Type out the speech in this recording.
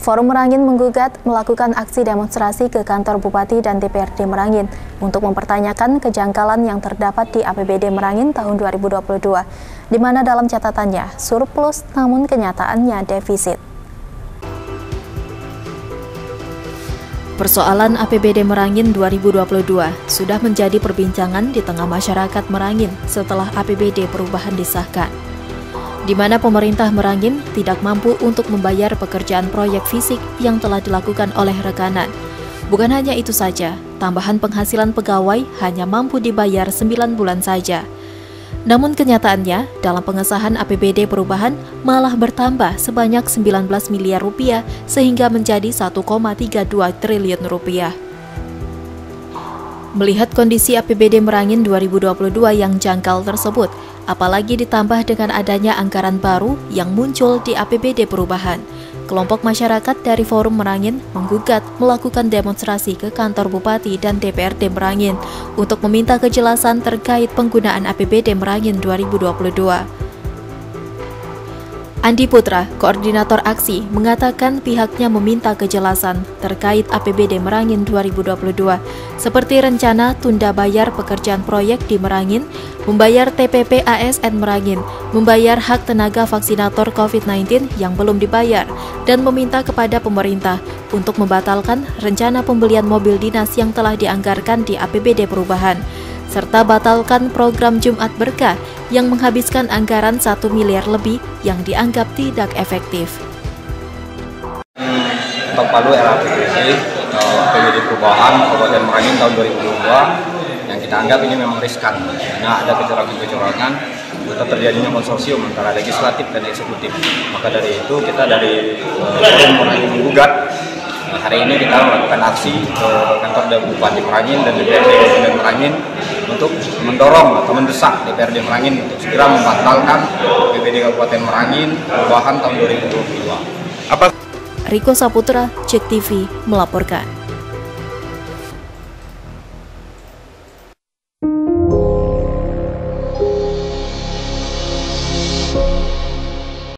Forum Merangin menggugat melakukan aksi demonstrasi ke kantor Bupati dan DPRD Merangin untuk mempertanyakan kejanggalan yang terdapat di APBD Merangin tahun 2022, di mana dalam catatannya surplus namun kenyataannya defisit. Persoalan APBD Merangin 2022 sudah menjadi perbincangan di tengah masyarakat Merangin setelah APBD perubahan disahkan, di mana pemerintah Merangin tidak mampu untuk membayar pekerjaan proyek fisik yang telah dilakukan oleh rekanan. Bukan hanya itu saja, tambahan penghasilan pegawai hanya mampu dibayar 9 bulan saja. Namun kenyataannya, dalam pengesahan APBD perubahan malah bertambah sebanyak 19 miliar rupiah sehingga menjadi 1,32 triliun rupiah. Melihat kondisi APBD Merangin 2022 yang janggal tersebut, apalagi ditambah dengan adanya anggaran baru yang muncul di APBD perubahan, kelompok masyarakat dari Forum Merangin menggugat melakukan demonstrasi ke kantor Bupati dan DPRD Merangin untuk meminta kejelasan terkait penggunaan APBD Merangin 2022. Andi Putra, koordinator aksi, mengatakan pihaknya meminta kejelasan terkait APBD Merangin 2022, seperti rencana tunda bayar pekerjaan proyek di Merangin, membayar TPP ASN Merangin, membayar hak tenaga vaksinator COVID-19 yang belum dibayar, dan meminta kepada pemerintah untuk membatalkan rencana pembelian mobil dinas yang telah dianggarkan di APBD perubahan, serta batalkan program Jumat Berkah yang menghabiskan anggaran 1 miliar lebih yang dianggap tidak efektif. Untuk Palu LAPBD APBD perubahan Kabupaten Merangin tahun 2022 yang kita anggap ini memang riskan karena ada kecurangan-kecurangan serta terjadinya konsorsium antara legislatif dan eksekutif. Maka dari itu kita dari Forum Merangin menggugat. Hari ini kita melakukan aksi ke kantor Bupati Merangin dan DPRD Merangin untuk mendorong atau mendesak DPRD Merangin untuk segera membatalkan APBD Kabupaten Merangin perubahan tahun 2022. Riko Saputra, JEKTV melaporkan.